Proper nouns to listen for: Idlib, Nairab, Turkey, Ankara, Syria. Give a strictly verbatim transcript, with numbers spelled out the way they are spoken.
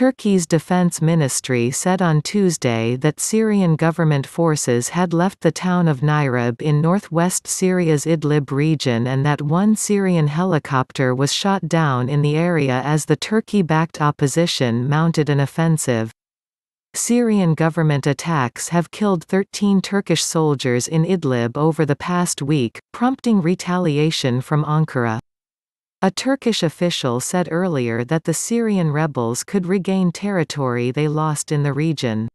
Turkey's defense ministry said on Tuesday that Syrian government forces had left the town of Nairab in northwest Syria's Idlib region and that one Syrian helicopter was shot down in the area as the Turkey-backed opposition mounted an offensive. Syrian government attacks have killed thirteen Turkish soldiers in Idlib over the past week, prompting retaliation from Ankara. A Turkish official said earlier that the Syrian rebels could regain territory they lost in the region.